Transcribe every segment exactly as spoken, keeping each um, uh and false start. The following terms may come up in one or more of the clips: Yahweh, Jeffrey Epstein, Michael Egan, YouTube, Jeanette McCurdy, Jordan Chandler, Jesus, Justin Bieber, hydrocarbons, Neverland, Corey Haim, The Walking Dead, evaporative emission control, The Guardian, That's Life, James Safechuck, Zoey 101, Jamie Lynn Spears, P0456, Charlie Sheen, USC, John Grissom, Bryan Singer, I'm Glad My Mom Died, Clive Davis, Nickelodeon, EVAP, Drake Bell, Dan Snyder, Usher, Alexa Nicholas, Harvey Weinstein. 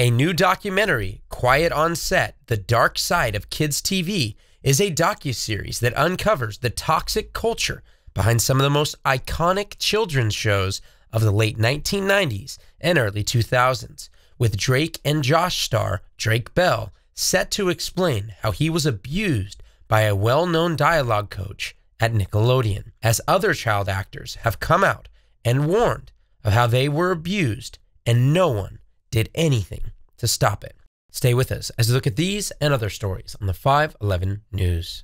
A new documentary, Quiet on Set: The Dark Side of Kids T V, is a docuseries that uncovers the toxic culture behind some of the most iconic children's shows of the late nineteen nineties and early two thousands, with Drake and Josh star Drake Bell set to explain how he was abused by a well-known dialogue coach at Nickelodeon, as other child actors have come out and warned of how they were abused and no one did anything to stop it. Stay with us as we look at these and other stories on the five eleven News.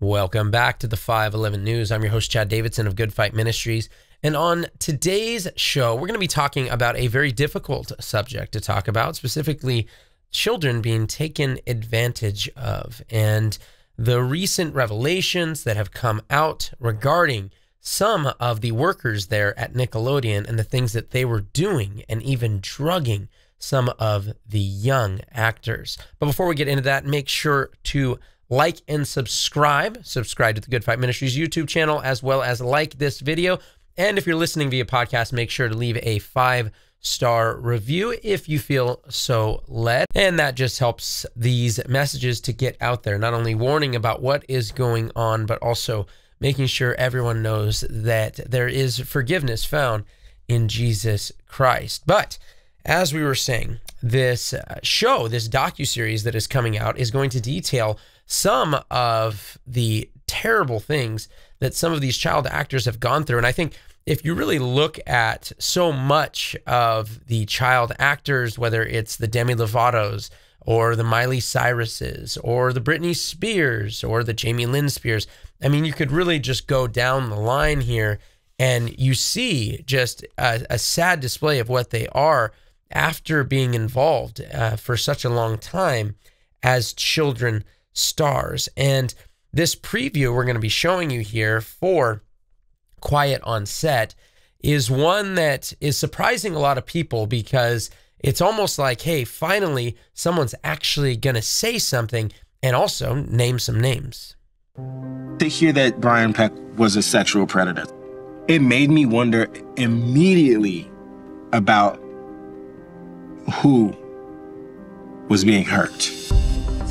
Welcome back to the five eleven News. I'm your host, Chad Davidson of Good Fight Ministries. And on today's show, we're going to be talking about a very difficult subject to talk about, specifically children being taken advantage of and the recent revelations that have come out regarding some of the workers there at Nickelodeon and the things that they were doing and even drugging some of the young actors. But before we get into that, make sure to like and subscribe. Subscribe to the Good Fight Ministries YouTube channel, as well as like this video. And if you're listening via podcast, make sure to leave a five star review if you feel so led. And that just helps these messages to get out there, not only warning about what is going on, but also making sure everyone knows that there is forgiveness found in Jesus Christ. But as we were saying, this show, this docuseries that is coming out is going to detail some of the terrible things that some of these child actors have gone through. And I think if you really look at so much of the child actors, whether it's the Demi Lovato's or the Miley Cyruses or the Britney Spears or the Jamie Lynn Spears, I mean, you could really just go down the line here and you see just a, a sad display of what they are after being involved uh, for such a long time as children stars. And this preview we're going to be showing you here for Quiet on Set is one that is surprising a lot of people because it's almost like, hey, finally, someone's actually going to say something and also name some names. To hear that Brian Peck was a sexual predator, it made me wonder immediately about who was being hurt.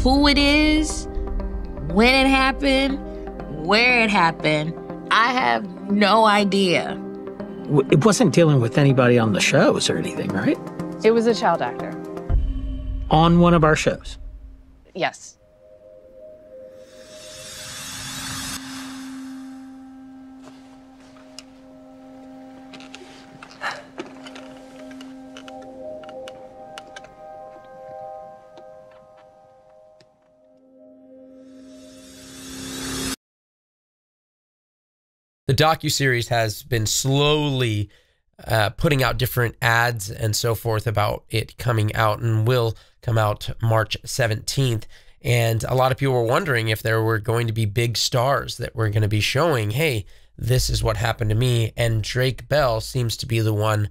Who it is, when it happened, where it happened, I have no idea. It wasn't dealing with anybody on the shows or anything, right? It was a child actor. On one of our shows? Yes. The docuseries has been slowly uh, putting out different ads and so forth about it coming out, and will come out March seventeenth. And a lot of people were wondering if there were going to be big stars that were going to be showing, hey, this is what happened to me. And Drake Bell seems to be the one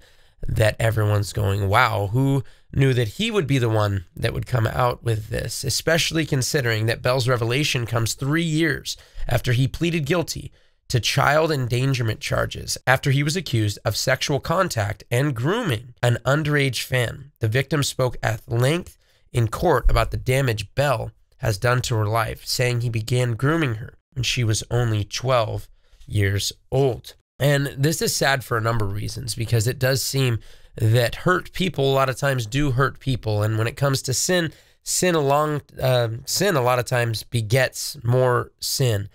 that everyone's going, wow, who knew that he would be the one that would come out with this, especially considering that Bell's revelation comes three years after he pleaded guilty to child endangerment charges after he was accused of sexual contact and grooming an underage fan. The victim spoke at length in court about the damage Bell has done to her life, saying he began grooming her when she was only twelve years old. And this is sad for a number of reasons, because it does seem that hurt people a lot of times do hurt people. And when it comes to sin, sin, along, uh, sin a lot of times begets more sin.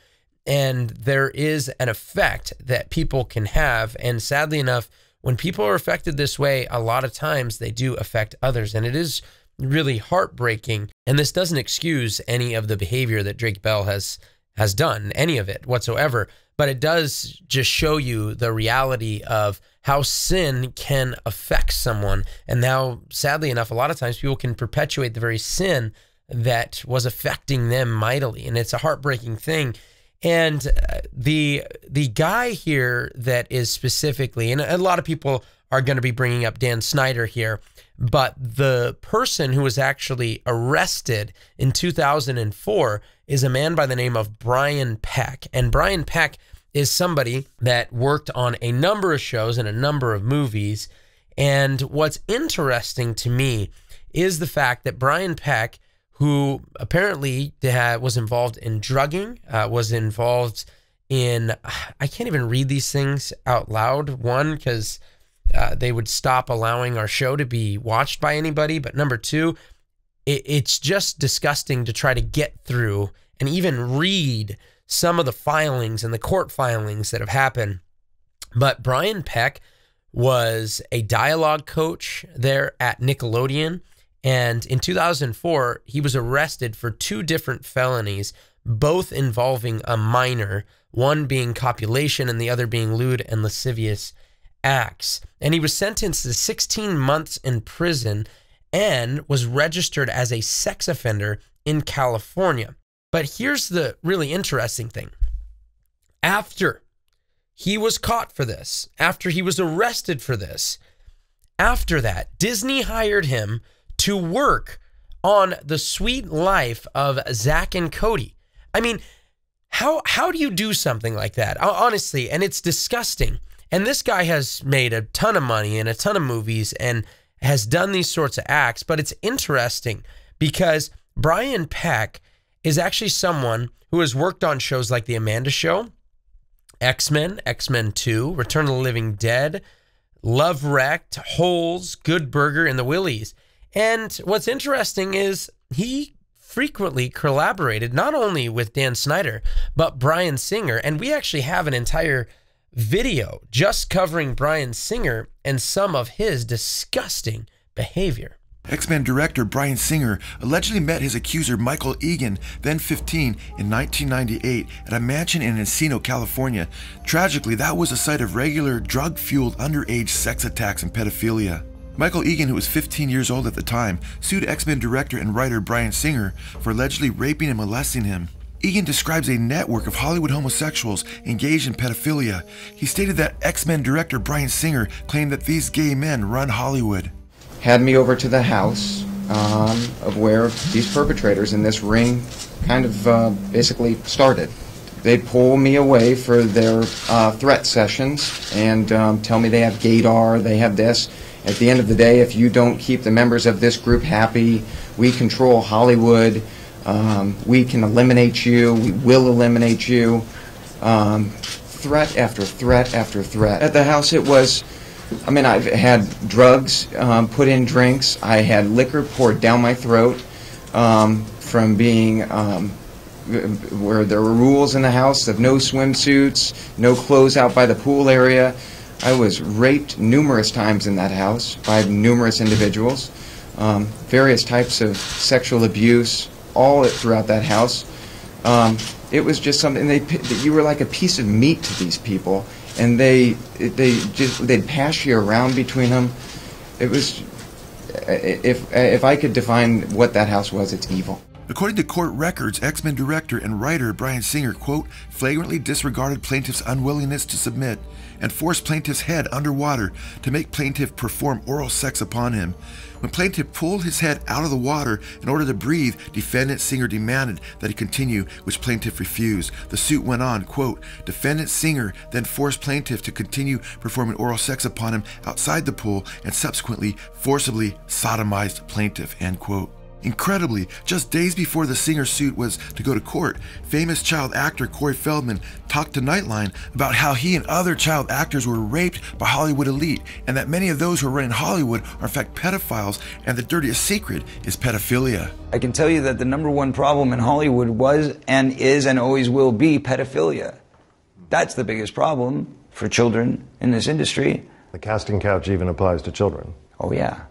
And there is an effect that people can have. And sadly enough, when people are affected this way, a lot of times they do affect others. And it is really heartbreaking. And this doesn't excuse any of the behavior that Drake Bell has, has done, any of it whatsoever. But it does just show you the reality of how sin can affect someone. And now, sadly enough, a lot of times people can perpetuate the very sin that was affecting them mightily. And it's a heartbreaking thing. And the the guy here that is specifically, and a lot of people are going to be bringing up Dan Snyder here, but the person who was actually arrested in two thousand four is a man by the name of Brian Peck. And Brian Peck is somebody that worked on a number of shows and a number of movies. And what's interesting to me is the fact that Brian Peck, who apparently had, was involved in drugging, uh, was involved in, I can't even read these things out loud. One, because uh, they would stop allowing our show to be watched by anybody. But number two, it, it's just disgusting to try to get through and even read some of the filings and the court filings that have happened. But Brian Peck was a dialogue coach there at Nickelodeon. And in two thousand four, he was arrested for two different felonies, both involving a minor, one being copulation and the other being lewd and lascivious acts. And he was sentenced to sixteen months in prison and was registered as a sex offender in California. But here's the really interesting thing. After he was caught for this, after he was arrested for this, after that, Disney hired him to work on The Sweet Life of Zach and Cody. I mean, how how do you do something like that? Honestly, and it's disgusting. And this guy has made a ton of money and a ton of movies and has done these sorts of acts. But it's interesting because Brian Peck is actually someone who has worked on shows like The Amanda Show, X-Men, X-Men two, Return of the Living Dead, Love Wrecked, Holes, Good Burger, and The Willies. And what's interesting is he frequently collaborated not only with Dan Snyder, but Bryan Singer. And we actually have an entire video just covering Bryan Singer and some of his disgusting behavior. X-Men director Bryan Singer allegedly met his accuser Michael Egan, then fifteen, in nineteen ninety-eight at a mansion in Encino, California. Tragically, that was a site of regular drug-fueled underage sex attacks and pedophilia. Michael Egan, who was fifteen years old at the time, sued X-Men director and writer Bryan Singer for allegedly raping and molesting him. Egan describes a network of Hollywood homosexuals engaged in pedophilia. He stated that X-Men director Bryan Singer claimed that these gay men run Hollywood. Had me over to the house um, of where these perpetrators in this ring kind of uh, basically started. They pull me away for their uh, threat sessions and um, tell me they have gaydar, they have this. At the end of the day, if you don't keep the members of this group happy, we control Hollywood, um, we can eliminate you, we will eliminate you. Um, threat after threat after threat. At the house it was, I mean, I've had drugs um, put in drinks. I had liquor poured down my throat um, from being, um, where there were rules in the house of no swimsuits, no clothes out by the pool area. I was raped numerous times in that house by numerous individuals, um, various types of sexual abuse, all throughout that house. Um, it was just something, they, you were like a piece of meat to these people, and they, they just, they'd pass you around between them. It was, if, if I could define what that house was, it's evil. According to court records, X-Men director and writer Bryan Singer, quote, flagrantly disregarded plaintiff's unwillingness to submit and forced plaintiff's head underwater to make plaintiff perform oral sex upon him. When plaintiff pulled his head out of the water in order to breathe, defendant Singer demanded that he continue, which plaintiff refused. The suit went on, quote, defendant Singer then forced plaintiff to continue performing oral sex upon him outside the pool and subsequently forcibly sodomized plaintiff, end quote. Incredibly, just days before the Singer suit was to go to court, famous child actor Corey Feldman talked to Nightline about how he and other child actors were raped by Hollywood elite, and that many of those who are running Hollywood are in fact pedophiles, and the dirtiest secret is pedophilia. I can tell you that the number one problem in Hollywood was and is and always will be pedophilia. That's the biggest problem for children in this industry. The casting couch even applies to children. Oh yeah.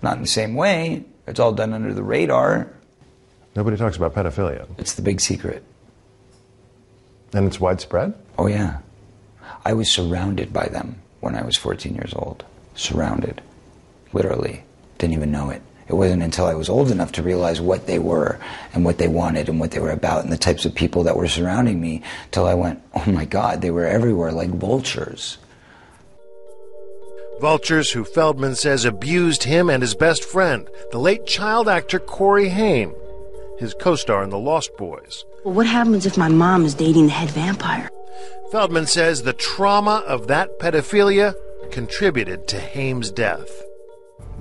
Not in the same way. It's all done under the radar. Nobody talks about pedophilia. It's the big secret. And it's widespread? Oh, yeah. I was surrounded by them when I was fourteen years old. Surrounded. Literally. Didn't even know it. It wasn't until I was old enough to realize what they were and what they wanted and what they were about and the types of people that were surrounding me till I went, oh, my God, they were everywhere like vultures. Vultures who Feldman says abused him and his best friend, the late child actor Corey Haim, his co-star in The Lost Boys. Well, what happens if my mom is dating the head vampire? Feldman says the trauma of that pedophilia contributed to Haim's death.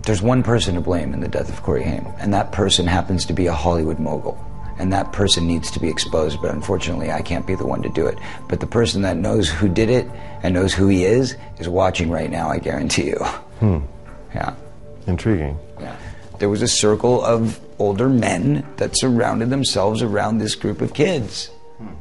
There's one person to blame in the death of Corey Haim, and that person happens to be a Hollywood mogul. And that person needs to be exposed, but unfortunately I can't be the one to do it. But the person that knows who did it and knows who he is is watching right now, I guarantee you. Hmm. Yeah. Intriguing. Yeah. There was a circle of older men that surrounded themselves around this group of kids. Hmm.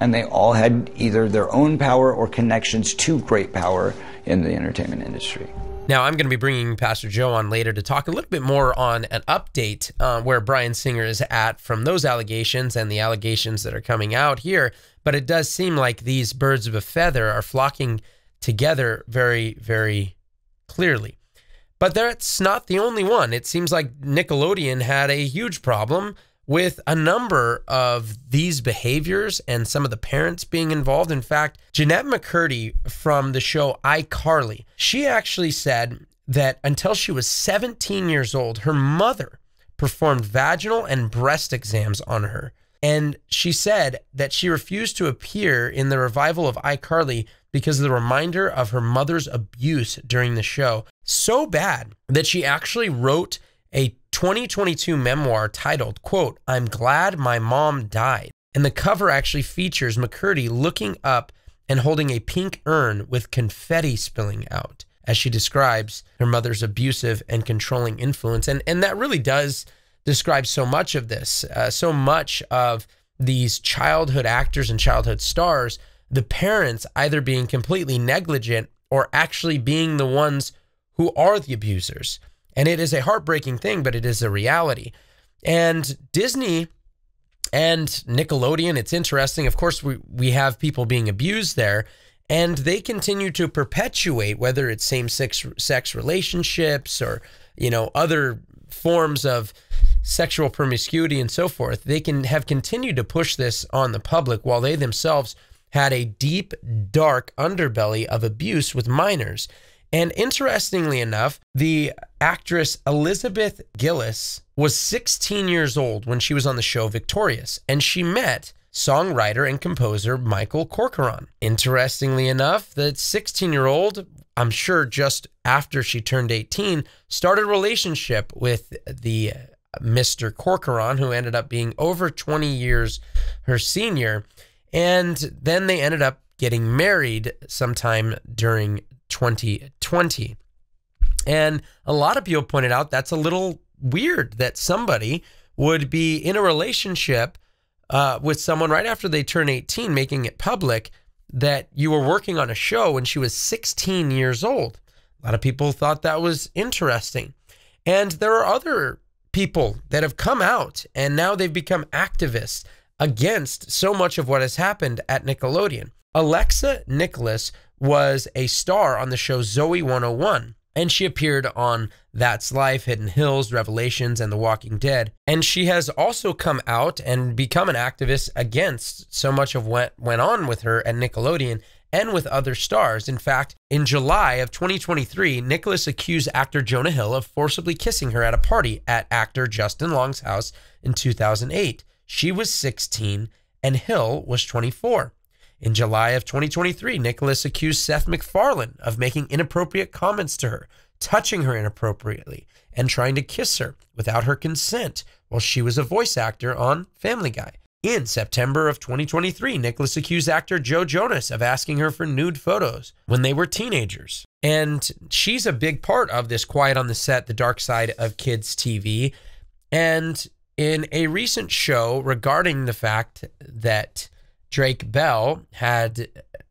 And they all had either their own power or connections to great power in the entertainment industry. Now, I'm going to be bringing Pastor Joe on later to talk a little bit more on an update uh, where Bryan Singer is at from those allegations and the allegations that are coming out here. But it does seem like these birds of a feather are flocking together very, very clearly. But that's not the only one. It seems like Nickelodeon had a huge problem with a number of these behaviors and some of the parents being involved. In fact, Jeanette McCurdy from the show iCarly, she actually said that until she was seventeen years old, her mother performed vaginal and breast exams on her. And she said that she refused to appear in the revival of iCarly because of the reminder of her mother's abuse during the show. So bad that she actually wrote a twenty twenty-two memoir titled, quote, "I'm Glad My Mom Died." And the cover actually features McCurdy looking up and holding a pink urn with confetti spilling out as she describes her mother's abusive and controlling influence. And, and that really does describe so much of this, uh, so much of these childhood actors and childhood stars, the parents either being completely negligent or actually being the ones who are the abusers. And it is a heartbreaking thing, but it is a reality. And Disney and Nickelodeon, it's interesting. Of course, we, we have people being abused there, and they continue to perpetuate, whether it's same-sex sex relationships or, you know, other forms of sexual promiscuity and so forth. They can have continued to push this on the public while they themselves had a deep, dark underbelly of abuse with minors. And interestingly enough, the actress Elizabeth Gillis was sixteen years old when she was on the show Victorious, and she met songwriter and composer Michael Corcoran. Interestingly enough, the sixteen-year-old, I'm sure just after she turned eighteen, started a relationship with the Mister Corcoran, who ended up being over twenty years her senior, and then they ended up getting married sometime during twenty twenty. And a lot of people pointed out that's a little weird that somebody would be in a relationship uh, with someone right after they turn eighteen, making it public that you were working on a show when she was sixteen years old. A lot of people thought that was interesting. And there are other people that have come out and now they've become activists against so much of what has happened at Nickelodeon. Alexa Nicholas was a star on the show Zoey one oh one, and she appeared on That's Life, Hidden Hills, Revelations, and The Walking Dead. And she has also come out and become an activist against so much of what went on with her at Nickelodeon and with other stars. In fact, in July of twenty twenty-three, Nicholas accused actor Jonah Hill of forcibly kissing her at a party at actor Justin Long's house in two thousand eight. She was sixteen and Hill was twenty-four. In July of twenty twenty-three, Nicholas accused Seth MacFarlane of making inappropriate comments to her, touching her inappropriately, and trying to kiss her without her consent while she was a voice actor on Family Guy. In September of twenty twenty-three, Nicholas accused actor Joe Jonas of asking her for nude photos when they were teenagers. And she's a big part of this Quiet on the Set, The Dark Side of Kids T V. And in a recent show regarding the fact that Drake Bell had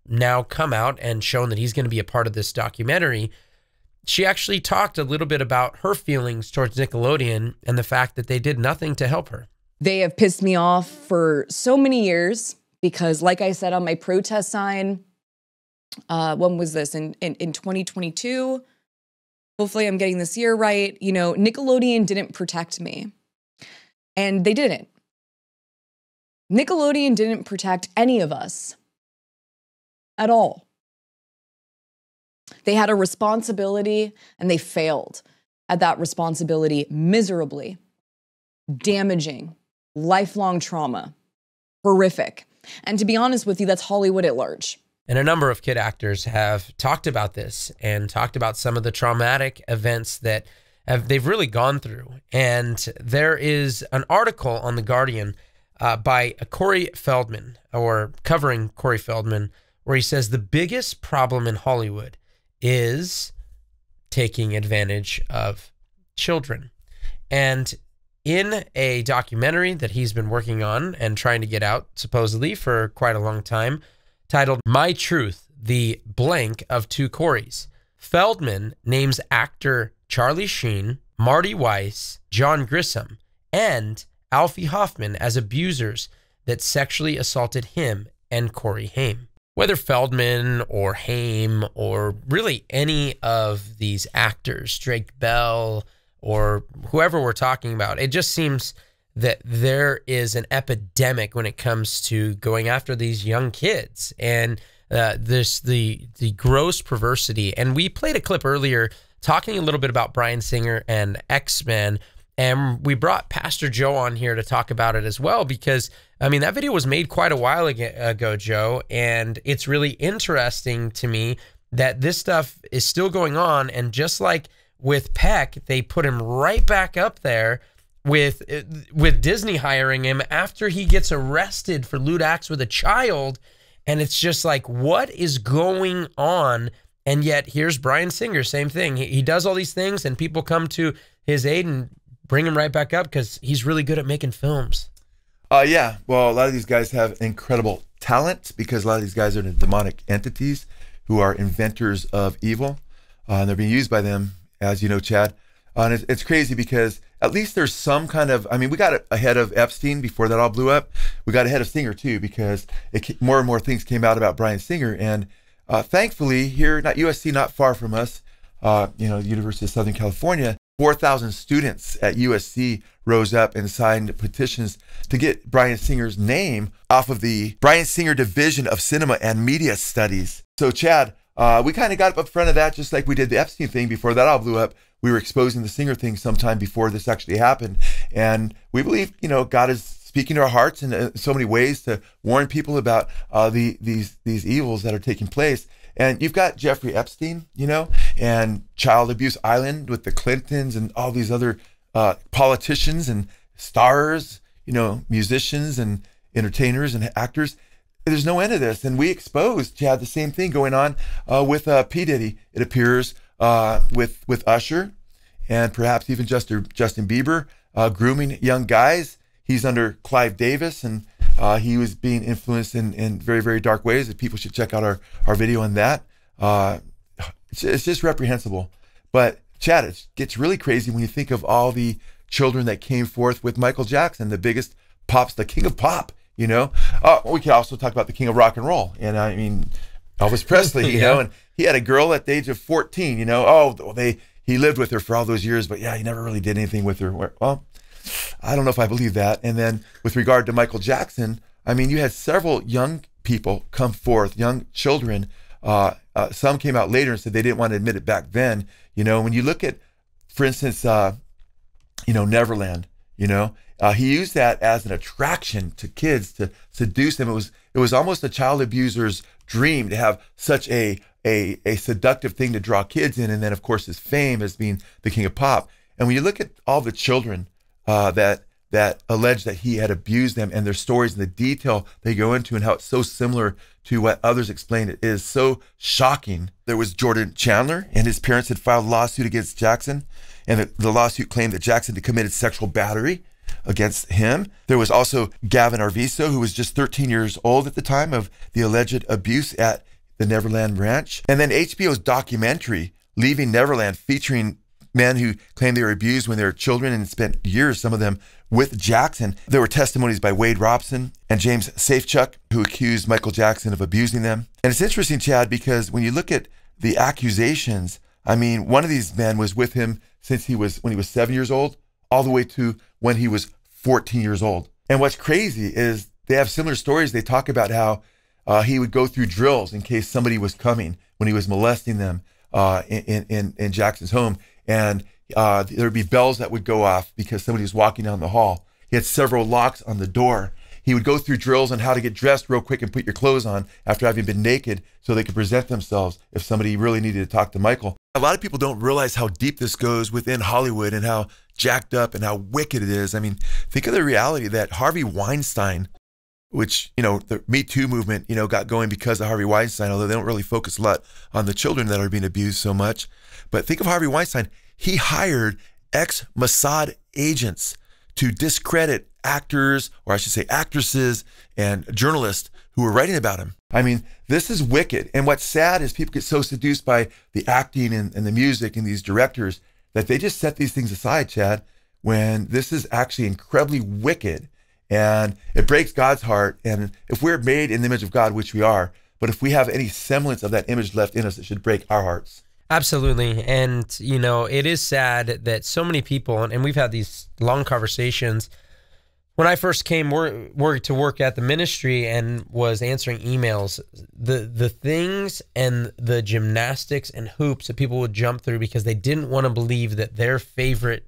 now come out and shown that he's going to be a part of this documentary, she actually talked a little bit about her feelings towards Nickelodeon and the fact that they did nothing to help her. They have pissed me off for so many years because, like I said on my protest sign, uh, when was this? In, in, in twenty twenty-two? Hopefully I'm getting this year right. You know, Nickelodeon didn't protect me. And they didn't. Nickelodeon didn't protect any of us at all. They had a responsibility and they failed at that responsibility miserably, damaging, lifelong trauma, horrific. And to be honest with you, that's Hollywood at large. And a number of kid actors have talked about this and talked about some of the traumatic events that have, they've really gone through. And there is an article on The Guardian uh, by Corey Feldman, or covering Corey Feldman, where he says the biggest problem in Hollywood is taking advantage of children. And in a documentary that he's been working on and trying to get out supposedly for quite a long time, titled My Truth, the Blank of Two Corys, Feldman names actor Charlie Sheen, Marty Weiss, John Grissom, and Alfie Hoffman as abusers that sexually assaulted him and Corey Haim. Whether Feldman or Haim or really any of these actors, Drake Bell, or whoever we're talking about, it just seems that there is an epidemic when it comes to going after these young kids and uh, this the the gross perversity. And we played a clip earlier talking a little bit about Bryan Singer and X-Men, and we brought Pastor Joe on here to talk about it as well, because, I mean, that video was made quite a while ago, Joe, and it's really interesting to me that this stuff is still going on. And just like with Peck, they put him right back up there with with Disney hiring him after he gets arrested for lewd acts with a child. And it's just like, what is going on? And yet here's Bryan Singer, same thing. He, he does all these things and people come to his aid and bring him right back up because he's really good at making films. Uh, yeah, well, a lot of these guys have incredible talent because a lot of these guys are the demonic entities who are inventors of evil. Uh, and they're being used by them, as you know, Chad. Uh, and it's, it's crazy because at least there's some kind of, I mean, we got ahead of Epstein before that all blew up. We got ahead of Singer too, because it, more and more things came out about Bryan Singer. And uh, thankfully here, not U S C, not far from us, uh, you know, University of Southern California, four thousand students at U S C rose up and signed petitions to get Bryan Singer's name off of the Bryan Singer Division of Cinema and Media Studies. So Chad, uh, we kind of got up front of that just like we did the Epstein thing before that all blew up. We were exposing the Singer thing sometime before this actually happened. And we believe, you know, God is speaking to our hearts in uh, so many ways to warn people about uh, the these these evils that are taking place. And you've got Jeffrey Epstein, you know, and Child Abuse Island with the Clintons and all these other uh, politicians and stars, you know, musicians and entertainers and actors. There's no end to this. And we exposed, Chad, the same thing going on uh, with uh, P. Diddy, it appears, uh, with, with Usher, and perhaps even Justin, Justin Bieber, uh, grooming young guys. He's under Clive Davis, and uh, he was being influenced in, in very, very dark ways. That people should check out our, our video on that. Uh, it's, it's just reprehensible. But Chad, it gets really crazy when you think of all the children that came forth with Michael Jackson, the biggest pops, the king of pop, you know. Uh, we could also talk about the king of rock and roll. And I mean, Elvis Presley, you yeah. know, and he had a girl at the age of fourteen, you know. Oh, they he lived with her for all those years, but yeah, he never really did anything with her. Well, I don't know if I believe that. And then with regard to Michael Jackson, I mean, you had several young people come forth, young children. Uh, uh, some came out later and said they didn't want to admit it back then. You know, when you look at, for instance, uh, you know, Neverland, you know, uh, he used that as an attraction to kids to seduce them. It was it was almost a child abuser's dream to have such a, a, a seductive thing to draw kids in. And then, of course, his fame as being the king of pop. And when you look at all the children Uh, that that alleged that he had abused them and their stories and the detail they go into and how it's so similar to what others explained, it is so shocking. There was Jordan Chandler, and his parents had filed a lawsuit against Jackson, and the, the lawsuit claimed that Jackson had committed sexual battery against him. There was also Gavin Arviso, who was just thirteen years old at the time of the alleged abuse at the Neverland Ranch. And then H B O's documentary, Leaving Neverland, featuring men who claimed they were abused when they were children and spent years, some of them, with Jackson. There were testimonies by Wade Robson and James Safechuck, who accused Michael Jackson of abusing them. And it's interesting, Chad, because when you look at the accusations, I mean, one of these men was with him since he was, when he was seven years old, all the way to when he was fourteen years old. And what's crazy is they have similar stories. They talk about how uh, he would go through drills in case somebody was coming when he was molesting them uh, in, in, in Jackson's home. And uh, there would be bells that would go off because somebody was walking down the hall. He had several locks on the door. He would go through drills on how to get dressed real quick and put your clothes on after having been naked so they could present themselves if somebody really needed to talk to Michael. A lot of people don't realize how deep this goes within Hollywood and how jacked up and how wicked it is. I mean, think of the reality that Harvey Weinstein, which, you know, the Me Too movement, you know, got going because of Harvey Weinstein, although they don't really focus a lot on the children that are being abused so much. But think of Harvey Weinstein. He hired ex-Mossad agents to discredit actors, or I should say actresses and journalists who were writing about him. I mean, this is wicked. And what's sad is people get so seduced by the acting and, and the music and these directors that they just set these things aside, Chad, when this is actually incredibly wicked. And it breaks God's heart. And if we're made in the image of God, which we are, but if we have any semblance of that image left in us, it should break our hearts. Absolutely. And, you know, it is sad that so many people, and we've had these long conversations. When I first came wor wor to work at the ministry and was answering emails, the, the things and the gymnastics and hoops that people would jump through because they didn't want to believe that their favorite,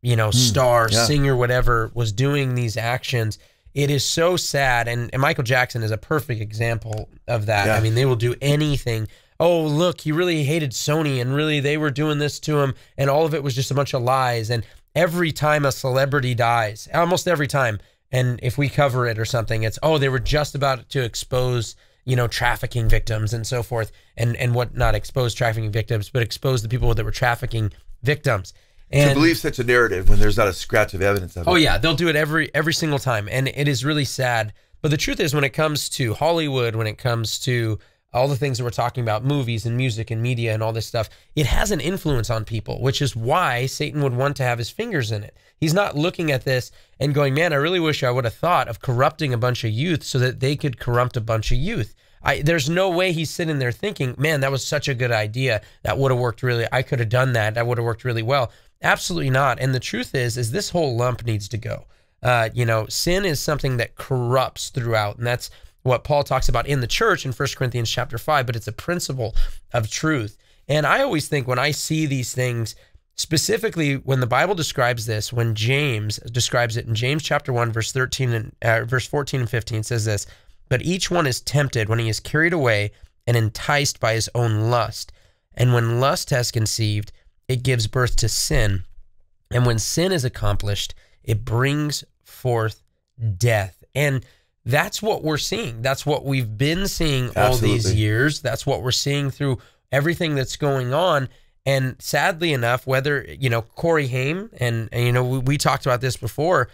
you know, star, mm, yeah. singer, whatever, was doing these actions. It is so sad. And, and Michael Jackson is a perfect example of that. Yeah. I mean, they will do anything. Oh, look, he really hated Sony and really they were doing this to him. And all of it was just a bunch of lies. And every time a celebrity dies, almost every time, and if we cover it or something, it's, oh, they were just about to expose, you know, trafficking victims and so forth. And, and what not expose trafficking victims, but expose the people that were trafficking victims. And, to believe such a narrative when there's not a scratch of evidence of it. Oh yeah, they'll do it every every single time, and it is really sad. But the truth is, when it comes to Hollywood, when it comes to all the things that we're talking about, movies and music and media and all this stuff, it has an influence on people, which is why Satan would want to have his fingers in it. He's not looking at this and going, man, I really wish I would have thought of corrupting a bunch of youth so that they could corrupt a bunch of youth. I, there's no way he's sitting there thinking, man, that was such a good idea. That would have worked really, I could have done that. That would have worked really well. Absolutely not. And the truth is, is this whole lump needs to go. Uh, you know, sin is something that corrupts throughout. And that's what Paul talks about in the church in First Corinthians chapter five, but it's a principle of truth. And I always think when I see these things, specifically when the Bible describes this, when James describes it in James chapter one, verse thirteen and uh, verse fourteen and fifteen says this, but each one is tempted when he is carried away and enticed by his own lust. And when lust has conceived, it gives birth to sin. And when sin is accomplished, it brings forth death. And that's what we're seeing. That's what we've been seeing all Absolutely. These years. That's what we're seeing through everything that's going on. And sadly enough, whether, you know, Corey Haim, and, and you know, we, we talked about this before,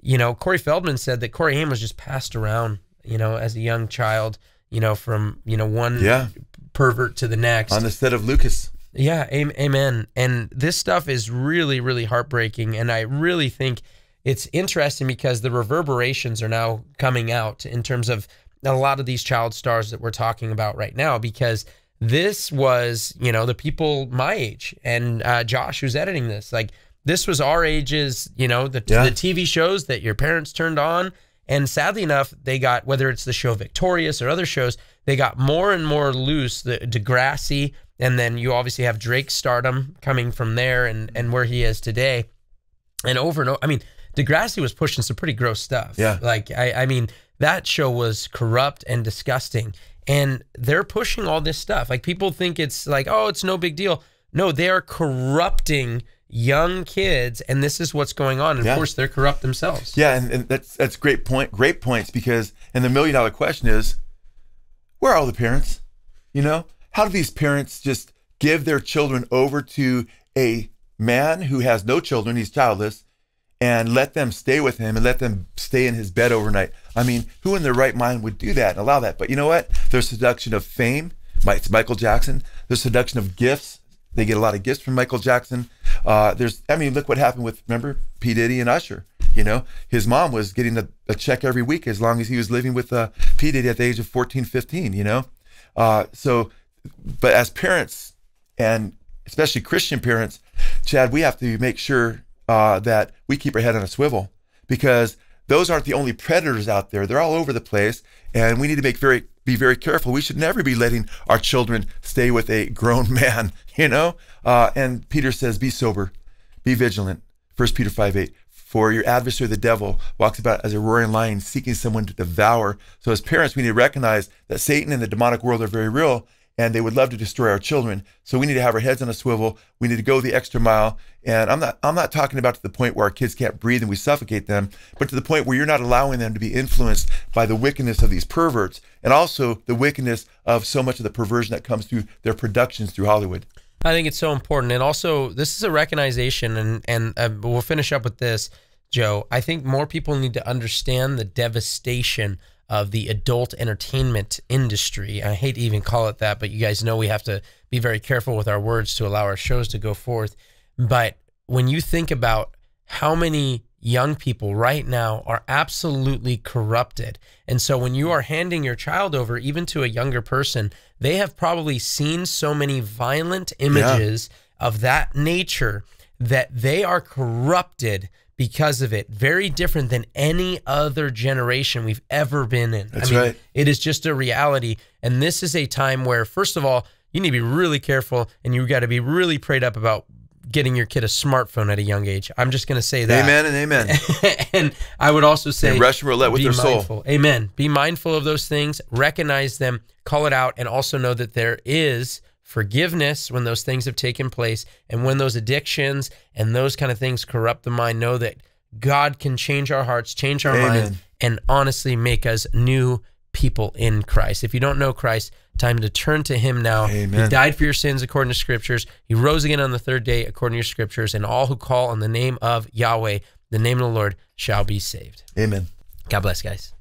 you know, Corey Feldman said that Corey Haim was just passed around, you know, as a young child, you know, from, you know, one yeah. pervert to the next. On the set of Lucas. Yeah, amen. And this stuff is really, really heartbreaking. And I really think it's interesting because the reverberations are now coming out in terms of a lot of these child stars that we're talking about right now, because this was, you know, the people my age and uh, Josh, who's editing this, like this was our ages, you know, the, yeah. the T V shows that your parents turned on. And sadly enough, they got, whether it's the show Victorious or other shows, they got more and more loose, the Degrassi, and then you obviously have Drake's stardom coming from there and, and where he is today. And over and over, I mean, Degrassi was pushing some pretty gross stuff. Yeah. Like, I, I mean, that show was corrupt and disgusting. And they're pushing all this stuff. Like, people think it's like, oh, it's no big deal. No, they are corrupting young kids. And this is what's going on. And yeah. of course, they're corrupt themselves. Yeah, and, and that's that's great point. Great points, because, and the million dollar question is, where are all the parents, you know? How do these parents just give their children over to a man who has no children, he's childless, and let them stay with him and let them stay in his bed overnight? I mean, who in their right mind would do that and allow that? But you know what? There's seduction of fame. It's Michael Jackson. There's seduction of gifts. They get a lot of gifts from Michael Jackson. Uh, there's, I mean, look what happened with, remember, P. Diddy and Usher. You know, his mom was getting a, a check every week as long as he was living with uh, P. Diddy at the age of fourteen, fifteen, you know? Uh, so... But as parents, and especially Christian parents, Chad, we have to make sure uh, that we keep our head on a swivel, because those aren't the only predators out there. They're all over the place, and we need to make very be very careful. We should never be letting our children stay with a grown man, you know? Uh, and Peter says, be sober, be vigilant, First Peter five eight. For your adversary, the devil, walks about as a roaring lion, seeking someone to devour. So as parents, we need to recognize that Satan and the demonic world are very real, and they would love to destroy our children. So we need to have our heads on a swivel. We need to go the extra mile. And I'm not, I'm not talking about to the point where our kids can't breathe and we suffocate them, but to the point where you're not allowing them to be influenced by the wickedness of these perverts, and also the wickedness of so much of the perversion that comes through their productions through Hollywood. I think it's so important. And also, this is a recognition, and, and uh, we'll finish up with this, Joe. I think more people need to understand the devastation of the adult entertainment industry. I hate to even call it that, but you guys know we have to be very careful with our words to allow our shows to go forth. But when you think about how many young people right now are absolutely corrupted. And so when you are handing your child over, even to a younger person, they have probably seen so many violent images yeah. of that nature that they are corrupted because of it. Very different than any other generation we've ever been in. That's I mean, right. It is just a reality. And this is a time where, first of all, you need to be really careful, and you've got to be really prayed up about getting your kid a smartphone at a young age. I'm just going to say that. Amen and amen. And I would also say, and Russian roulette with their mindful. soul. Amen. Be mindful of those things, recognize them, call it out, and also know that there is forgiveness when those things have taken place. And when those addictions and those kind of things corrupt the mind, know that God can change our hearts, change our amen. minds, and honestly make us new people in Christ. If you don't know Christ, time to turn to him now. Amen. He died for your sins according to scriptures. He rose again on the third day according to your scriptures, and all who call on the name of Yahweh, the name of the Lord, shall be saved. Amen. God bless, guys.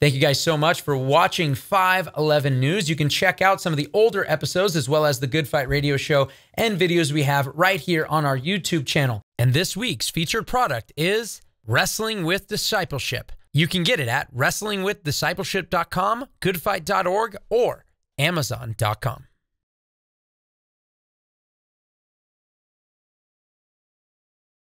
Thank you guys so much for watching five eleven News. You can check out some of the older episodes as well as the Good Fight Radio Show and videos we have right here on our YouTube channel. And this week's featured product is Wrestling with Discipleship. You can get it at wrestling with discipleship dot com, good fight dot org, or amazon dot com.